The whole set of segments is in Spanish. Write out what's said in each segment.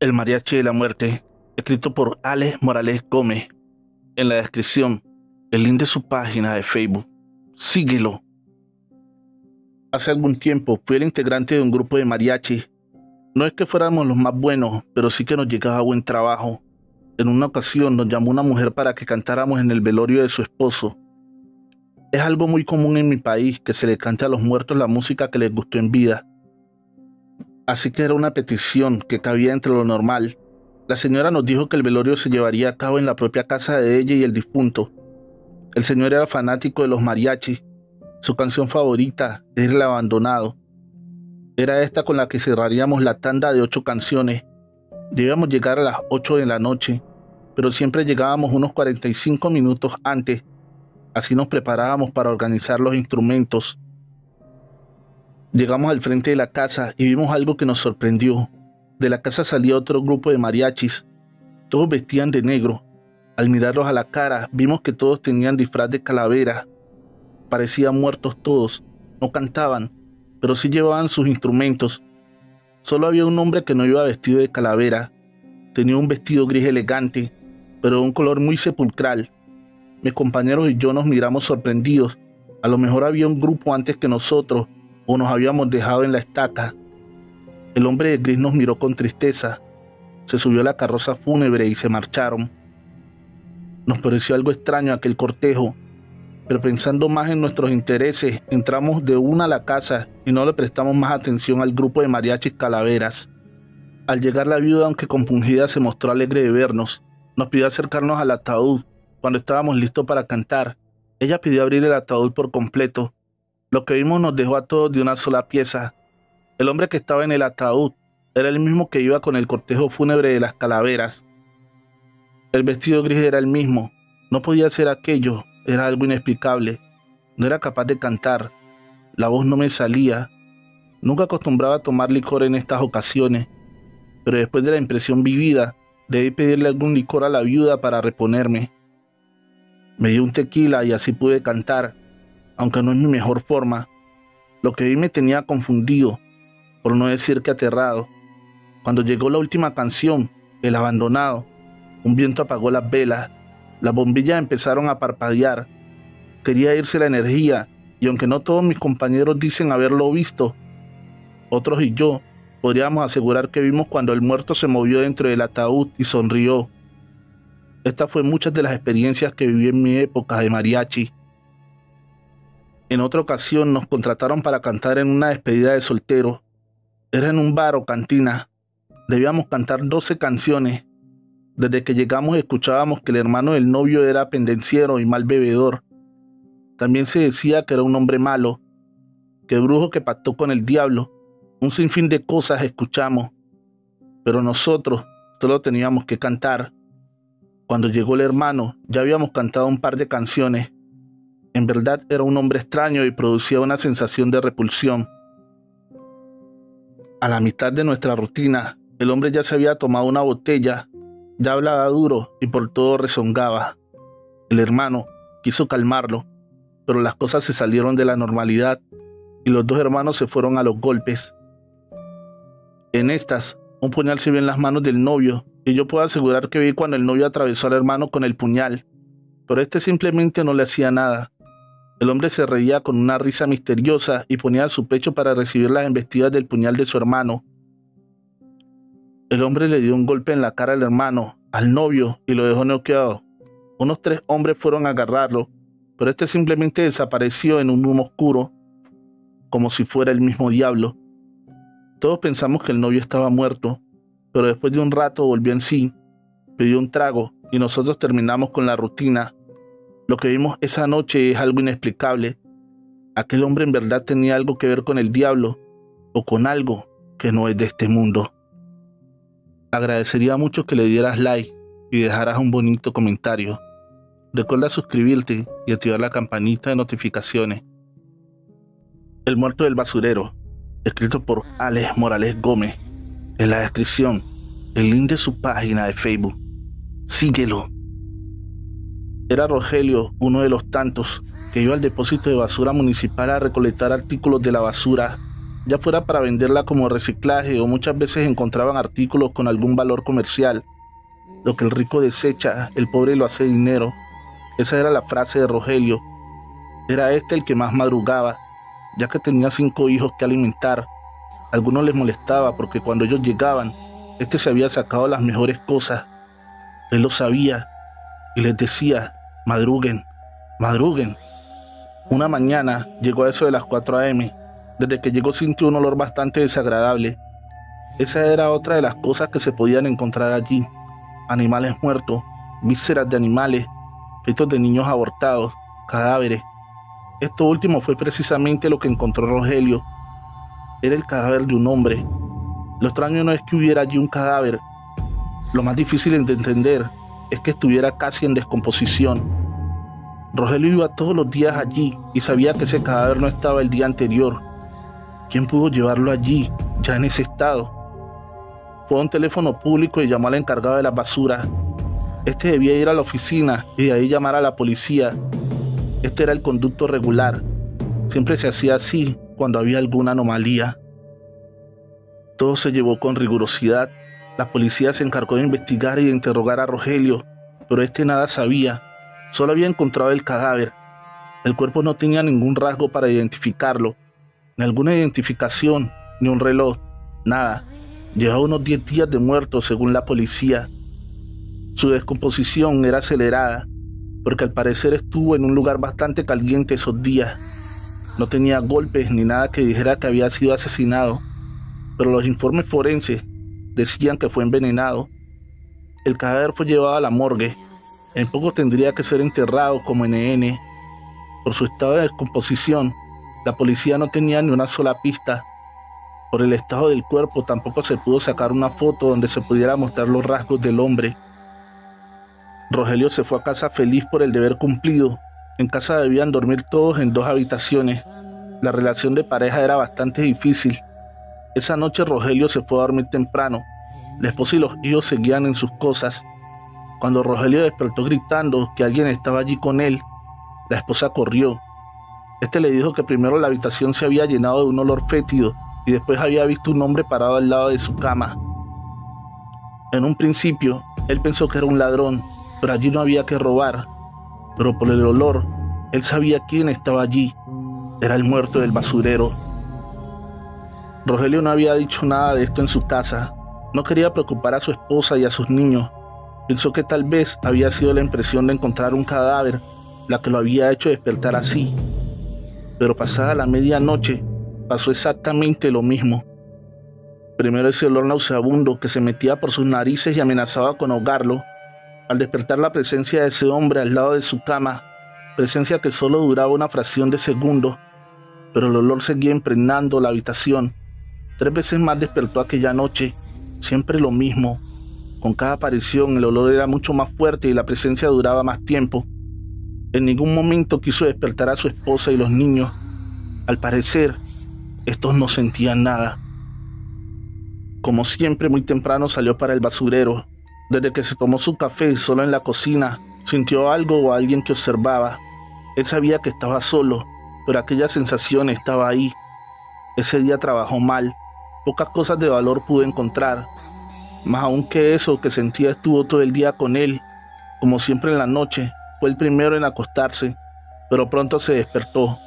El mariachi de la muerte, escrito por Alex Morales Gómez. En la descripción, el link de su página de Facebook. Síguelo. Hace algún tiempo fui el integrante de un grupo de mariachi. No es que fuéramos los más buenos, pero sí que nos llegaba buen trabajo. En una ocasión nos llamó una mujer para que cantáramos en el velorio de su esposo. Es algo muy común en mi país que se le cante a los muertos la música que les gustó en vida. Así que era una petición que cabía entre lo normal. La señora nos dijo que el velorio se llevaría a cabo en la propia casa de ella y el difunto. El señor era fanático de los mariachis. Su canción favorita es El Abandonado. Era esta con la que cerraríamos la tanda de 8 canciones. Debíamos llegar a las 8 de la noche, pero siempre llegábamos unos 45 minutos antes. Así nos preparábamos para organizar los instrumentos. Llegamos al frente de la casa y vimos algo que nos sorprendió. De la casa salía otro grupo de mariachis. Todos vestían de negro. Al mirarlos a la cara, vimos que todos tenían disfraz de calavera. Parecían muertos todos. No cantaban, pero sí llevaban sus instrumentos. Solo había un hombre que no iba vestido de calavera. Tenía un vestido gris elegante, pero de un color muy sepulcral. Mis compañeros y yo nos miramos sorprendidos. A lo mejor había un grupo antes que nosotros, o nos habíamos dejado en la estaca. El hombre de gris nos miró con tristeza. Se subió a la carroza fúnebre y se marcharon. Nos pareció algo extraño aquel cortejo, pero pensando más en nuestros intereses, entramos de una a la casa y no le prestamos más atención al grupo de mariachis calaveras. Al llegar la viuda, aunque compungida, se mostró alegre de vernos. Nos pidió acercarnos al ataúd cuando estábamos listos para cantar. Ella pidió abrir el ataúd por completo. Lo que vimos nos dejó a todos de una sola pieza. El hombre que estaba en el ataúd era el mismo que iba con el cortejo fúnebre de las calaveras. El vestido gris era el mismo. No podía ser aquello, era algo inexplicable. No era capaz de cantar. La voz no me salía. Nunca acostumbraba a tomar licor en estas ocasiones, pero después de la impresión vivida, debí pedirle algún licor a la viuda para reponerme. Me dio un tequila y así pude cantar, aunque no es mi mejor forma. Lo que vi me tenía confundido, por no decir que aterrado. Cuando llegó la última canción, El Abandonado, un viento apagó las velas, las bombillas empezaron a parpadear. Quería irse la energía, y aunque no todos mis compañeros dicen haberlo visto, otros y yo podríamos asegurar que vimos cuando el muerto se movió dentro del ataúd y sonrió. Esta fue muchas de las experiencias que viví en mi época de mariachi. En otra ocasión nos contrataron para cantar en una despedida de soltero. Era en un bar o cantina. Debíamos cantar 12 canciones. Desde que llegamos escuchábamos que el hermano del novio era pendenciero y mal bebedor. También se decía que era un hombre malo, que brujo que pactó con el diablo. Un sinfín de cosas escuchamos, pero nosotros solo teníamos que cantar. Cuando llegó el hermano, ya habíamos cantado un par de canciones. En verdad era un hombre extraño y producía una sensación de repulsión. A la mitad de nuestra rutina, el hombre ya se había tomado una botella, ya hablaba duro y por todo rezongaba. El hermano quiso calmarlo, pero las cosas se salieron de la normalidad y los dos hermanos se fueron a los golpes. En estas, un puñal se vio en las manos del novio, y yo puedo asegurar que vi cuando el novio atravesó al hermano con el puñal, pero este simplemente no le hacía nada. El hombre se reía con una risa misteriosa y ponía su pecho para recibir las embestidas del puñal de su hermano. El hombre le dio un golpe en la cara al hermano, al novio, y lo dejó noqueado. Unos 3 hombres fueron a agarrarlo, pero este simplemente desapareció en un humo oscuro, como si fuera el mismo diablo. Todos pensamos que el novio estaba muerto, pero después de un rato volvió en sí, pidió un trago, y nosotros terminamos con la rutina. Lo que vimos esa noche es algo inexplicable. Aquel hombre en verdad tenía algo que ver con el diablo o con algo que no es de este mundo. Agradecería mucho que le dieras like y dejaras un bonito comentario. Recuerda suscribirte y activar la campanita de notificaciones. El muerto del basurero, escrito por Alex Morales Gómez. En la descripción, el link de su página de Facebook. Síguelo. Era Rogelio, uno de los tantos, que iba al depósito de basura municipal a recolectar artículos de la basura, ya fuera para venderla como reciclaje o muchas veces encontraban artículos con algún valor comercial. Lo que el rico desecha, el pobre lo hace dinero. Esa era la frase de Rogelio. Era este el que más madrugaba, ya que tenía 5 hijos que alimentar. A algunos les molestaba porque cuando ellos llegaban, este se había sacado las mejores cosas. Él lo sabía y les decía, madruguen, madruguen. Una mañana llegó a eso de las 4 a.m. Desde que llegó sintió un olor bastante desagradable. Esa era otra de las cosas que se podían encontrar allí. Animales muertos, vísceras de animales, fetos de niños abortados, cadáveres. Esto último fue precisamente lo que encontró Rogelio. Era el cadáver de un hombre. Lo extraño no es que hubiera allí un cadáver. Lo más difícil de entender es que estuviera casi en descomposición. Rogelio iba todos los días allí y sabía que ese cadáver no estaba el día anterior. ¿Quién pudo llevarlo allí, ya en ese estado? Fue a un teléfono público y llamó al encargado de las basuras. Este debía ir a la oficina y de ahí llamar a la policía. Este era el conducto regular. Siempre se hacía así cuando había alguna anomalía. Todo se llevó con rigurosidad. La policía se encargó de investigar y de interrogar a Rogelio, pero este nada sabía. Solo había encontrado el cadáver. El cuerpo no tenía ningún rasgo para identificarlo, ni alguna identificación, ni un reloj, nada. Llevaba unos 10 días de muerto, según la policía. Su descomposición era acelerada, porque al parecer estuvo en un lugar bastante caliente esos días. No tenía golpes ni nada que dijera que había sido asesinado, pero los informes forenses decían que fue envenenado. El cadáver fue llevado a la morgue. En poco tendría que ser enterrado como NN. Por su estado de descomposición, la policía no tenía ni una sola pista. Por el estado del cuerpo tampoco se pudo sacar una foto donde se pudiera mostrar los rasgos del hombre. Rogelio se fue a casa feliz por el deber cumplido. En casa debían dormir todos en 2 habitaciones. La relación de pareja era bastante difícil. Esa noche Rogelio se fue a dormir temprano. La esposa y los hijos seguían en sus cosas. Cuando Rogelio despertó gritando que alguien estaba allí con él, la esposa corrió. Este le dijo que primero la habitación se había llenado de un olor fétido y después había visto un hombre parado al lado de su cama. En un principio, él pensó que era un ladrón, pero allí no había que robar. Pero por el olor, él sabía quién estaba allí. Era el muerto del basurero. Rogelio no había dicho nada de esto en su casa. No quería preocupar a su esposa y a sus niños. Pensó que tal vez había sido la impresión de encontrar un cadáver la que lo había hecho despertar así. Pero pasada la medianoche, pasó exactamente lo mismo. Primero ese olor nauseabundo que se metía por sus narices y amenazaba con ahogarlo. Al despertar la presencia de ese hombre al lado de su cama, presencia que solo duraba una fracción de segundo, pero el olor seguía impregnando la habitación. 3 veces más despertó aquella noche, siempre lo mismo. Con cada aparición el olor era mucho más fuerte y la presencia duraba más tiempo. En ningún momento quiso despertar a su esposa y los niños. Al parecer, estos no sentían nada. Como siempre, muy temprano salió para el basurero. Desde que se tomó su café solo en la cocina, sintió algo o alguien que observaba. Él sabía que estaba solo, pero aquella sensación estaba ahí. Ese día trabajó mal. Pocas cosas de valor pudo encontrar. Más aún que eso que sentía estuvo todo el día con él. Como siempre en la noche, fue el primero en acostarse, pero pronto se despertó.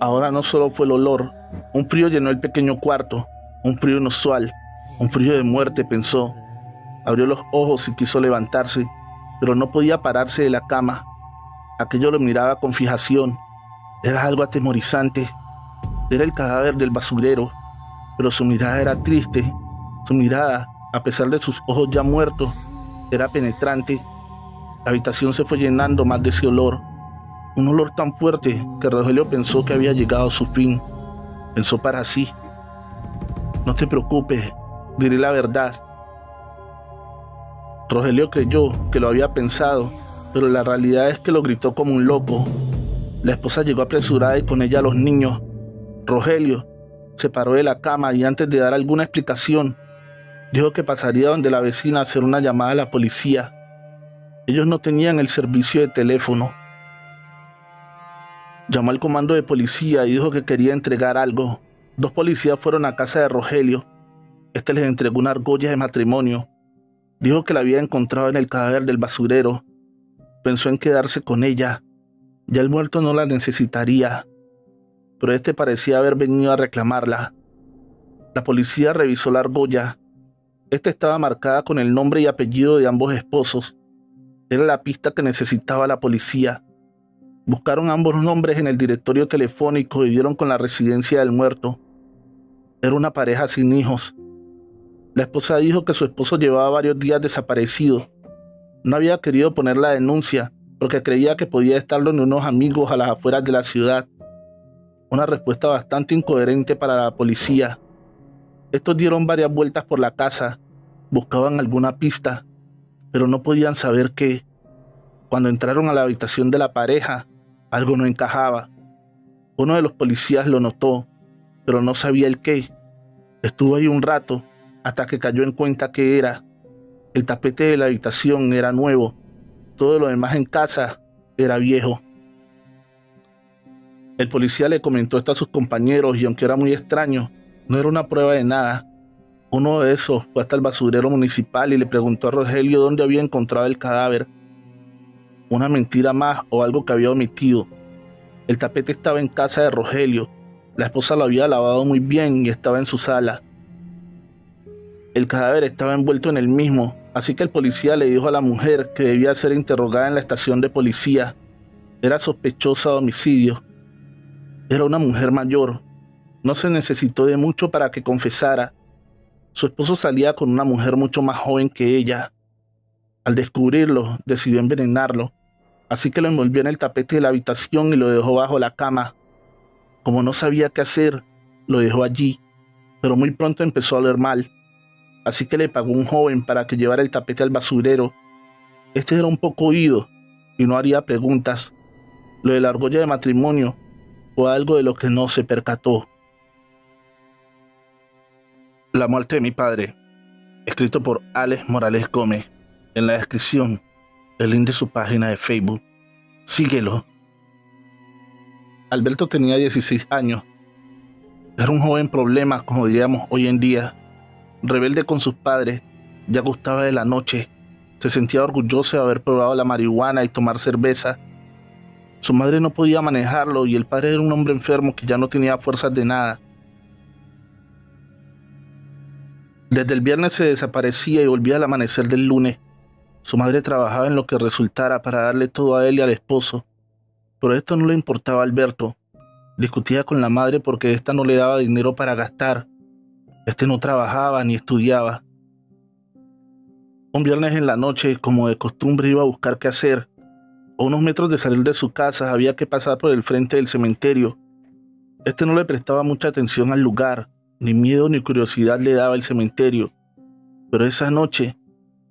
Ahora no solo fue el olor, un frío llenó el pequeño cuarto, un frío inusual, un frío de muerte, pensó. Abrió los ojos y quiso levantarse, pero no podía pararse de la cama. Aquello lo miraba con fijación, era algo atemorizante. Era el cadáver del basurero, pero su mirada era triste. Su mirada, a pesar de sus ojos ya muertos, era penetrante. La habitación se fue llenando más de ese olor. Un olor tan fuerte que Rogelio pensó que había llegado a su fin. Pensó para sí: no te preocupes, diré la verdad. Rogelio creyó que lo había pensado, pero la realidad es que lo gritó como un loco. La esposa llegó apresurada y con ella los niños. Rogelio se paró de la cama y antes de dar alguna explicación, dijo que pasaría donde la vecina a hacer una llamada a la policía. Ellos no tenían el servicio de teléfono. Llamó al comando de policía y dijo que quería entregar algo. Dos policías fueron a casa de Rogelio. Este les entregó una argolla de matrimonio. Dijo que la había encontrado en el cadáver del basurero. Pensó en quedarse con ella. Ya el muerto no la necesitaría. Pero este parecía haber venido a reclamarla. La policía revisó la argolla. Esta estaba marcada con el nombre y apellido de ambos esposos. Era la pista que necesitaba la policía. Buscaron ambos nombres en el directorio telefónico y dieron con la residencia del muerto. Era una pareja sin hijos. La esposa dijo que su esposo llevaba varios días desaparecido. No había querido poner la denuncia porque creía que podía estarlo en unos amigos a las afueras de la ciudad. Una respuesta bastante incoherente para la policía. Estos dieron varias vueltas por la casa, buscaban alguna pista, pero no podían saber qué. Cuando entraron a la habitación de la pareja, algo no encajaba. Uno de los policías lo notó, pero no sabía el qué. Estuvo ahí un rato hasta que cayó en cuenta qué era. El tapete de la habitación era nuevo, todo lo demás en casa era viejo. El policía le comentó esto a sus compañeros y aunque era muy extraño, no era una prueba de nada. Uno de esos fue hasta el basurero municipal y le preguntó a Rogelio dónde había encontrado el cadáver. Una mentira más o algo que había omitido. El tapete estaba en casa de Rogelio. La esposa lo había lavado muy bien y estaba en su sala. El cadáver estaba envuelto en el mismo, así que el policía le dijo a la mujer que debía ser interrogada en la estación de policía. Era sospechosa de homicidio. Era una mujer mayor. No se necesitó de mucho para que confesara. Su esposo salía con una mujer mucho más joven que ella. Al descubrirlo, decidió envenenarlo, así que lo envolvió en el tapete de la habitación y lo dejó bajo la cama. Como no sabía qué hacer, lo dejó allí, pero muy pronto empezó a oler mal, así que le pagó un joven para que llevara el tapete al basurero. Este era un poco oído y no haría preguntas. Lo de la argolla de matrimonio fue algo de lo que no se percató. La muerte de mi padre, escrito por Alex Morales Gómez. En la descripción, el link de su página de Facebook. Síguelo. Alberto tenía 16 años. Era un joven problema, como diríamos hoy en día. Rebelde con sus padres, ya gustaba de la noche. Se sentía orgulloso de haber probado la marihuana y tomar cerveza. Su madre no podía manejarlo y el padre era un hombre enfermo que ya no tenía fuerzas de nada. Desde el viernes se desaparecía y volvía al amanecer del lunes. Su madre trabajaba en lo que resultara para darle todo a él y al esposo. Pero esto no le importaba a Alberto. Discutía con la madre porque ésta no le daba dinero para gastar. Este no trabajaba ni estudiaba. Un viernes en la noche, como de costumbre, iba a buscar qué hacer. A unos metros de salir de su casa había que pasar por el frente del cementerio. Este no le prestaba mucha atención al lugar. Ni miedo ni curiosidad le daba el cementerio. Pero esa noche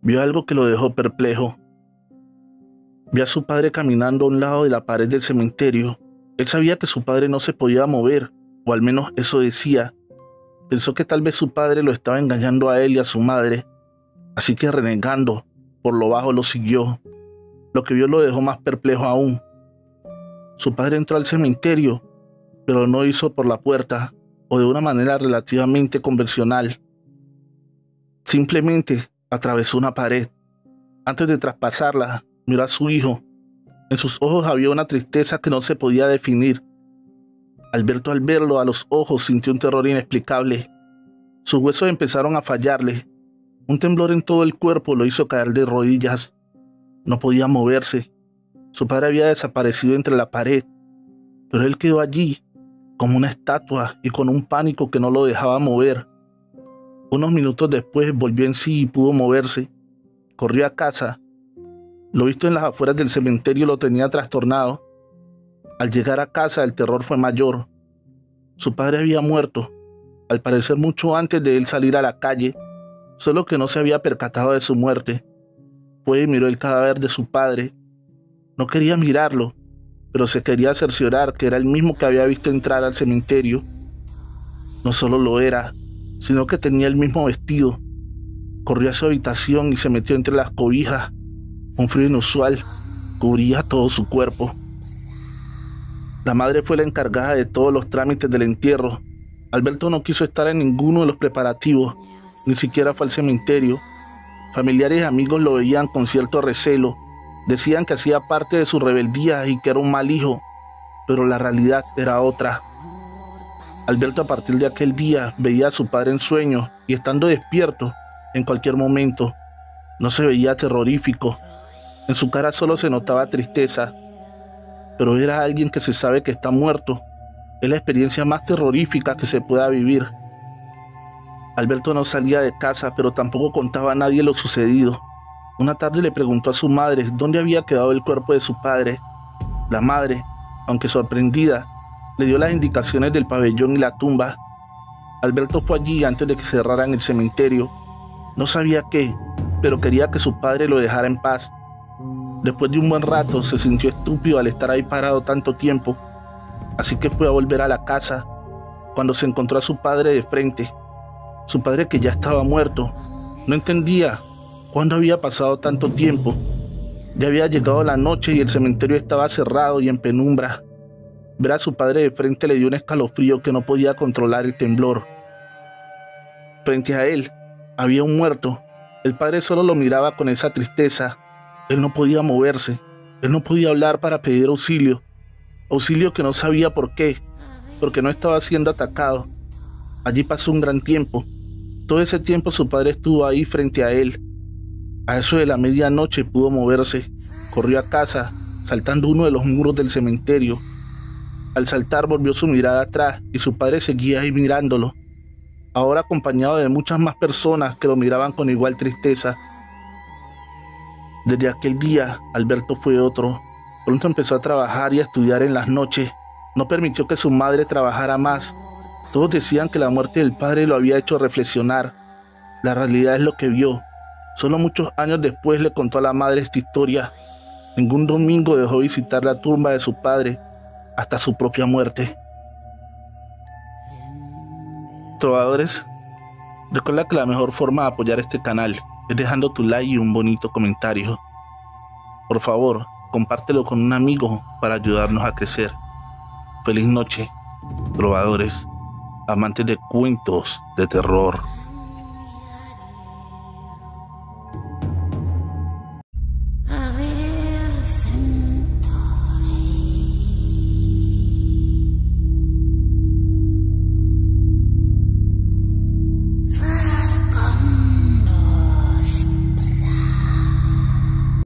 vio algo que lo dejó perplejo. Vio a su padre caminando a un lado de la pared del cementerio. Él sabía que su padre no se podía mover, o al menos eso decía. Pensó que tal vez su padre lo estaba engañando a él y a su madre. Así que renegando, por lo bajo lo siguió. Lo que vio lo dejó más perplejo aún. Su padre entró al cementerio, pero no hizo por la puerta, o de una manera relativamente convencional. Simplemente atravesó una pared. Antes de traspasarla, miró a su hijo. En sus ojos había una tristeza que no se podía definir. Alberto, al verlo a los ojos, sintió un terror inexplicable. Sus huesos empezaron a fallarle. Un temblor en todo el cuerpo lo hizo caer de rodillas. No podía moverse. Su padre había desaparecido entre la pared, pero él quedó allí, como una estatua y con un pánico que no lo dejaba mover. Unos minutos después volvió en sí y pudo moverse. Corrió a casa. Lo visto en las afueras del cementerio lo tenía trastornado. Al llegar a casa el terror fue mayor. Su padre había muerto, al parecer mucho antes de él salir a la calle, solo que no se había percatado de su muerte. Fue y miró el cadáver de su padre. No quería mirarlo, pero se quería cerciorar que era el mismo que había visto entrar al cementerio. No solo lo era, sino que tenía el mismo vestido. Corrió a su habitación y se metió entre las cobijas. Un frío inusual cubría todo su cuerpo. La madre fue la encargada de todos los trámites del entierro. Alberto no quiso estar en ninguno de los preparativos, ni siquiera fue al cementerio. Familiares y amigos lo veían con cierto recelo. Decían que hacía parte de su rebeldía y que era un mal hijo, pero la realidad era otra. Alberto a partir de aquel día veía a su padre en sueños y estando despierto en cualquier momento. No se veía terrorífico, en su cara solo se notaba tristeza, pero era alguien que se sabe que está muerto. Es la experiencia más terrorífica que se pueda vivir. Alberto no salía de casa, pero tampoco contaba a nadie lo sucedido. Una tarde le preguntó a su madre dónde había quedado el cuerpo de su padre. La madre, aunque sorprendida, le dio las indicaciones del pabellón y la tumba. Alberto fue allí antes de que cerraran el cementerio. No sabía qué, pero quería que su padre lo dejara en paz. Después de un buen rato se sintió estúpido al estar ahí parado tanto tiempo, así que fue a volver a la casa cuando se encontró a su padre de frente. Su padre, que ya estaba muerto, no entendía cuándo había pasado tanto tiempo. Ya había llegado la noche y el cementerio estaba cerrado y en penumbra. Ver a su padre de frente le dio un escalofrío que no podía controlar el temblor. Frente a él había un muerto. El padre solo lo miraba con esa tristeza. Él no podía moverse, él no podía hablar para pedir auxilio. Auxilio que no sabía por qué, porque no estaba siendo atacado. Allí pasó un gran tiempo. Todo ese tiempo su padre estuvo ahí frente a él. A eso de la medianoche pudo moverse. Corrió a casa, saltando uno de los muros del cementerio. Al saltar volvió su mirada atrás y su padre seguía ahí mirándolo, ahora acompañado de muchas más personas que lo miraban con igual tristeza. Desde aquel día, Alberto fue otro. Pronto empezó a trabajar y a estudiar en las noches. No permitió que su madre trabajara más. Todos decían que la muerte del padre lo había hecho reflexionar. La realidad es lo que vio. Solo muchos años después le contó a la madre esta historia. Ningún domingo dejó visitar la tumba de su padre hasta su propia muerte. Trovadores, recuerda que la mejor forma de apoyar este canal es dejando tu like y un bonito comentario. Por favor, compártelo con un amigo para ayudarnos a crecer. Feliz noche, trovadores, amantes de cuentos de terror.